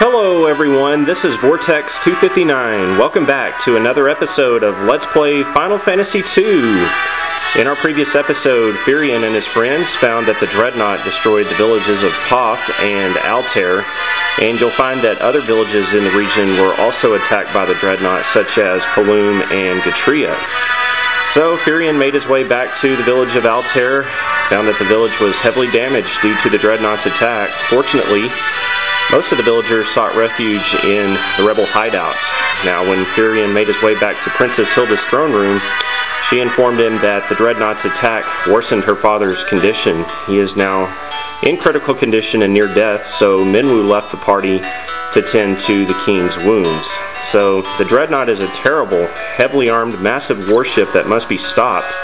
Hello everyone, this is Vortex259. Welcome back to another episode of Let's Play Final Fantasy II. In our previous episode, Firion and his friends found that the Dreadnought destroyed the villages of Poft and Altair, and you'll find that other villages in the region were also attacked by the Dreadnought, such as Palum and Gatria. So Firion made his way back to the village of Altair, found that the village was heavily damaged due to the Dreadnought's attack. Fortunately, most of the villagers sought refuge in the rebel hideout. Now, when Firion made his way back to Princess Hilda's throne room, she informed him that the Dreadnought's attack worsened her father's condition. He is now in critical condition and near death, so Minwu left the party to tend to the king's wounds. So, the Dreadnought is a terrible, heavily armed, massive warship that must be stopped.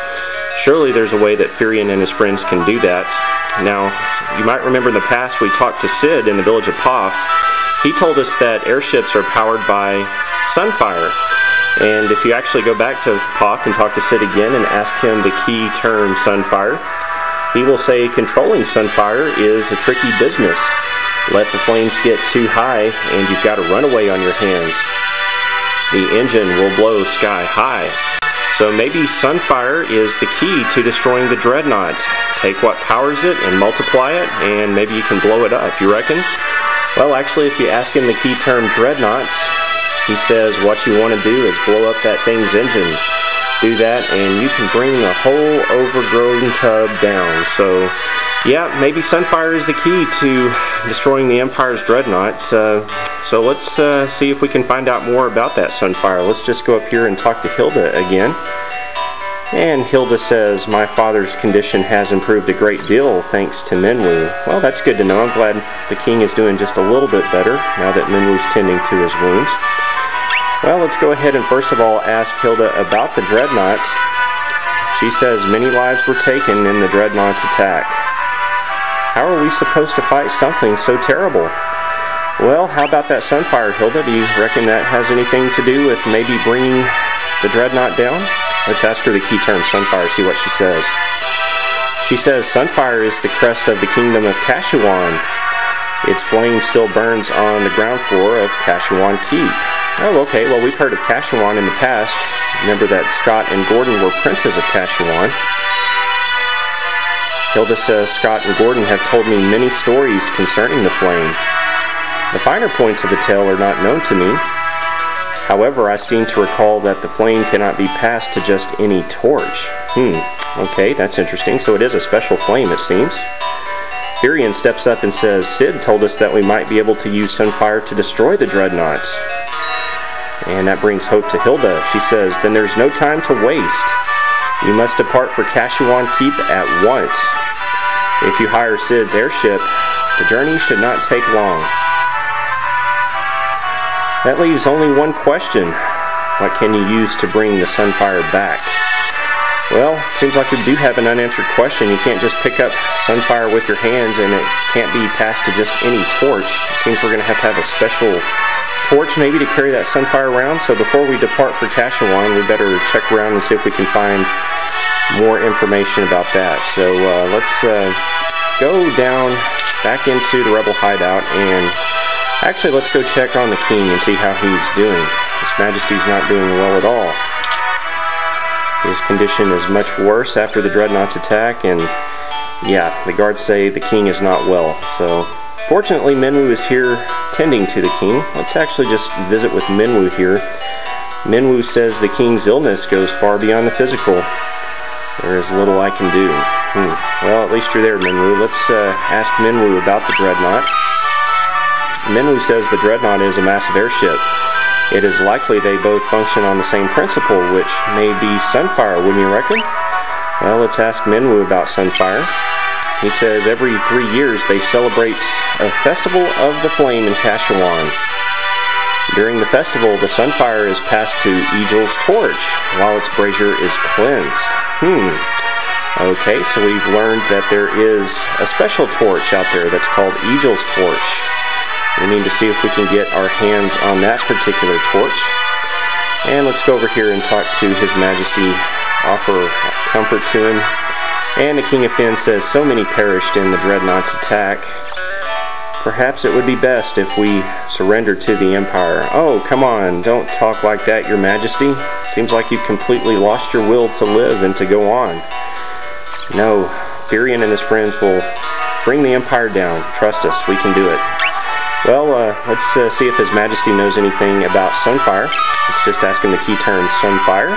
Surely there's a way that Firion and his friends can do that. Now, you might remember in the past we talked to Cid in the village of Poft. He told us that airships are powered by Sunfire. And if you actually go back to Poft and talk to Cid again and ask him the key term Sunfire, he will say controlling Sunfire is a tricky business. Let the flames get too high and you've got a runaway on your hands. The engine will blow sky high. So maybe Sunfire is the key to destroying the Dreadnought. Take what powers it and multiply it, and maybe you can blow it up, you reckon? Well, actually, if you ask him the key term Dreadnought, he says what you want to do is blow up that thing's engine. Do that, and you can bring the whole overgrown tub down. So, yeah, maybe Sunfire is the key to destroying the Empire's Dreadnought. So let's see if we can find out more about that Sunfire. Let's just go up here and talk to Hilda again. And Hilda says, my father's condition has improved a great deal thanks to Minwu. Well, that's good to know. I'm glad the king is doing just a little bit better now that Minwu's tending to his wounds. Well, let's go ahead and first of all ask Hilda about the Dreadnought. She says many lives were taken in the Dreadnought's attack. How are we supposed to fight something so terrible? Well, how about that Sunfire, Hilda? Do you reckon that has anything to do with maybe bringing the Dreadnought down? Let's ask her the key term, Sunfire, see what she says. She says, Sunfire is the crest of the kingdom of Kashuan. Its flame still burns on the ground floor of Kashuan Keep. Oh, okay, well, we've heard of Kashuan in the past. Remember that Scott and Gordon were princes of Kashuan. Hilda says, Scott and Gordon have told me many stories concerning the flame. The finer points of the tale are not known to me. However, I seem to recall that the flame cannot be passed to just any torch. Okay, that's interesting. So it is a special flame, it seems. Firion steps up and says, Cid told us that we might be able to use Sunfire to destroy the Dreadnought. And that brings hope to Hilda. She says, then there's no time to waste. You must depart for Kashuan Keep at once. If you hire Cid's airship, the journey should not take long. That leaves only one question. What can you use to bring the Sunfire back? Well, it seems like we do have an unanswered question. You can't just pick up Sunfire with your hands and it can't be passed to just any torch. It seems we're going to have a special torch maybe to carry that Sunfire around. So before we depart for Kashuan, we better check around and see if we can find more information about that. So let's go down back into the rebel hideout and actually, let's go check on the king and see how he's doing. His Majesty's not doing well at all. His condition is much worse after the Dreadnought's attack, and yeah, the guards say the king is not well. So, fortunately, Minwu is here tending to the king. Let's actually just visit with Minwu here. Minwu says the king's illness goes far beyond the physical. There is little I can do. Well, at least you're there, Minwu. Let's ask Minwu about the Dreadnought. Minwu says the Dreadnought is a massive airship. It is likely they both function on the same principle, which may be Sunfire, wouldn't you reckon? Well, let's ask Minwu about Sunfire. He says every 3 years they celebrate a festival of the flame in Kashuan. During the festival, the Sunfire is passed to Egil's Torch, while its brazier is cleansed. Okay, so we've learned that there is a special torch out there that's called Egil's Torch. We need to see if we can get our hands on that particular torch. And let's go over here and talk to His Majesty, offer comfort to him. And the King of Fin says so many perished in the Dreadnought's attack. Perhaps it would be best if we surrendered to the Empire. Oh, come on, don't talk like that, Your Majesty. Seems like you've completely lost your will to live and to go on. No, Firion and his friends will bring the Empire down. Trust us, we can do it. Well, let's see if His Majesty knows anything about Sunfire. Let's just ask him the key term, Sunfire.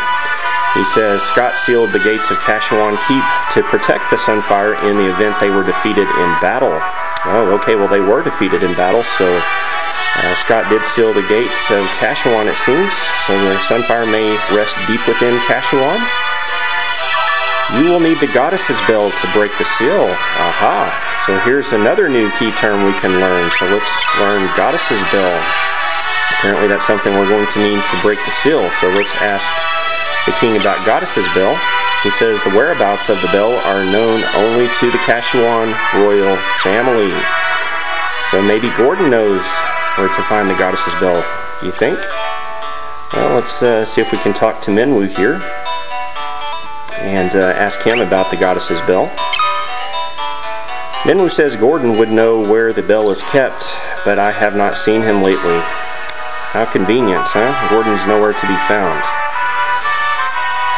He says, Scott sealed the gates of Kashuan Keep to protect the Sunfire in the event they were defeated in battle. Oh, okay, well, they were defeated in battle, so Scott did seal the gates of Kashuan, it seems. So the Sunfire may rest deep within Kashuan. You will need the Goddess's Bell to break the seal. Aha! So here's another new key term we can learn. So let's learn Goddess's Bell. Apparently that's something we're going to need to break the seal. So let's ask the king about Goddess's Bell. He says the whereabouts of the bell are known only to the Kashuan royal family. So maybe Gordon knows where to find the Goddess's Bell, do you think? Well, let's see if we can talk to Minwu here and ask him about the Goddess's Bell. Minwu says Gordon would know where the bell is kept, but I have not seen him lately. How convenient, huh? Gordon's nowhere to be found.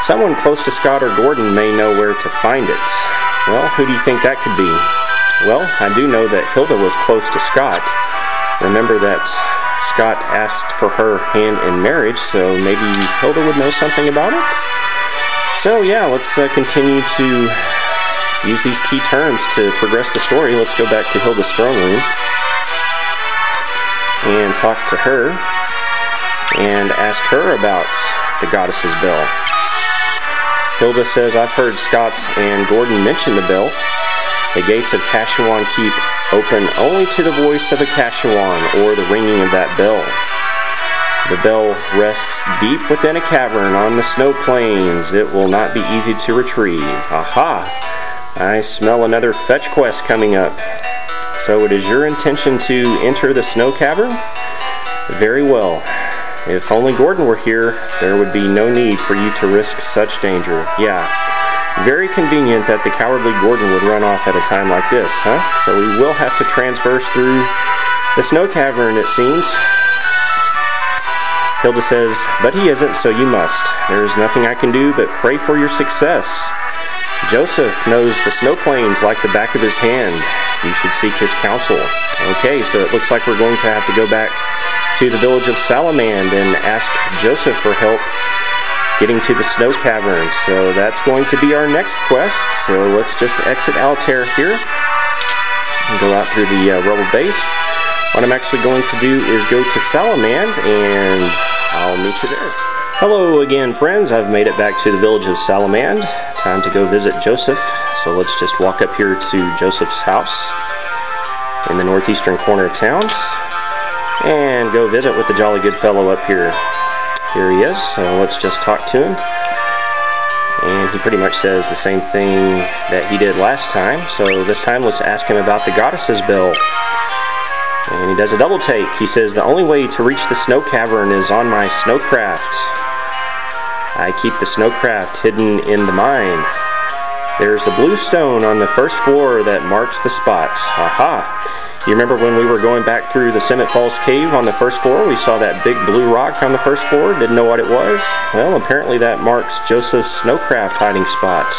Someone close to Scott or Gordon may know where to find it. Well, who do you think that could be? Well, I do know that Hilda was close to Scott. Remember that Scott asked for her hand in marriage, so maybe Hilda would know something about it? So yeah, let's continue to use these key terms to progress the story. Let's go back to Hilda's throne room and talk to her and ask her about the Goddess's Bell. Hilda says, I've heard Scott and Gordon mention the bell. The gates of Kashuan Keep open only to the voice of a Kashuan or the ringing of that bell. The bell rests deep within a cavern on the snow plains. It will not be easy to retrieve. Aha! I smell another fetch quest coming up. So it is your intention to enter the snow cavern? Very well. If only Gordon were here, there would be no need for you to risk such danger. Yeah, very convenient that the cowardly Gordon would run off at a time like this, huh? So we will have to transverse through the snow cavern, it seems. Hilda says, but he isn't, so you must. There is nothing I can do but pray for your success. Josef knows the snow plains like the back of his hand. You should seek his counsel. Okay, so it looks like we're going to have to go back to the village of Salamand and ask Josef for help getting to the snow cavern. So that's going to be our next quest. So let's just exit Altair here and go out through the rebel base. What I'm actually going to do is go to Salamand, and I'll meet you there. Hello again, friends. I've made it back to the village of Salamand. Time to go visit Josef. So let's just walk up here to Josef's house in the northeastern corner of town and go visit with the jolly good fellow up here. Here he is. So let's just talk to him. And he pretty much says the same thing that he did last time. So this time let's ask him about the Goddess's Bell. And he does a double take. He says, the only way to reach the snow cavern is on my Snowcraft. I keep the Snowcraft hidden in the mine. There's a blue stone on the first floor that marks the spot. Aha! You remember when we were going back through the Semitt Falls Cave on the first floor? We saw that big blue rock on the first floor. Didn't know what it was. Well, apparently that marks Joseph's Snowcraft hiding spot.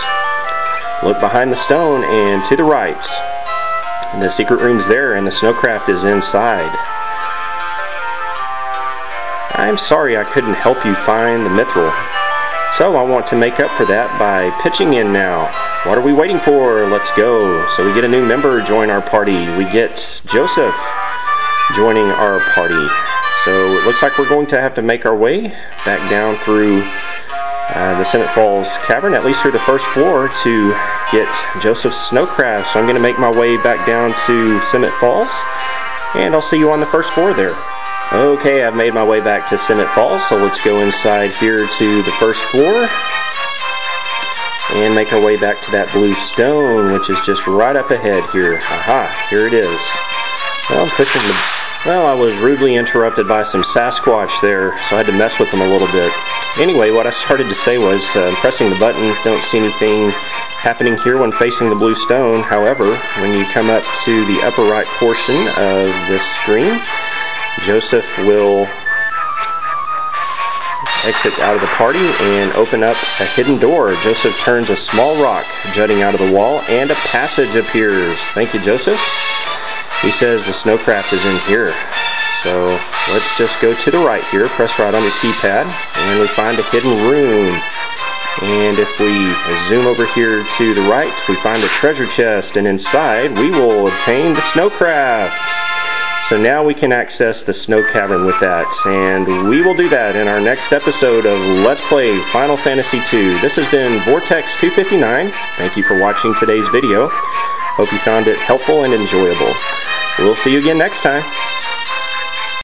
Look behind the stone and to the right. The secret room's there, and the Snowcraft is inside. I'm sorry I couldn't help you find the mithril. So I want to make up for that by pitching in now. What are we waiting for? Let's go. So we get a new member join our party. We get Josef joining our party. So it looks like we're going to have to make our way back down through the Semitt Falls Cavern, at least through the first floor, to get Joseph's Snowcraft. So I'm going to make my way back down to Semitt Falls, and I'll see you on the first floor there. Okay, I've made my way back to Semitt Falls, so let's go inside here to the first floor and make our way back to that blue stone, which is just right up ahead here. Aha, here it is. Well, I'm pushing the Well, I was rudely interrupted by some Sasquatch there, so I had to mess with them a little bit. Anyway, what I started to say was, pressing the button, don't see anything happening here when facing the blue stone. However, when you come up to the upper right portion of this screen, Josef will exit out of the party and open up a hidden door. Josef turns a small rock jutting out of the wall, and a passage appears. Thank you, Josef. He says the Snowcraft is in here. So let's just go to the right here, press right on the keypad, and we find a hidden room. And if we zoom over here to the right, we find a treasure chest, and inside we will obtain the Snowcraft. So now we can access the Snow Cavern with that, and we will do that in our next episode of Let's Play Final Fantasy II. This has been Vortex259. Thank you for watching today's video. Hope you found it helpful and enjoyable. We'll see you again next time.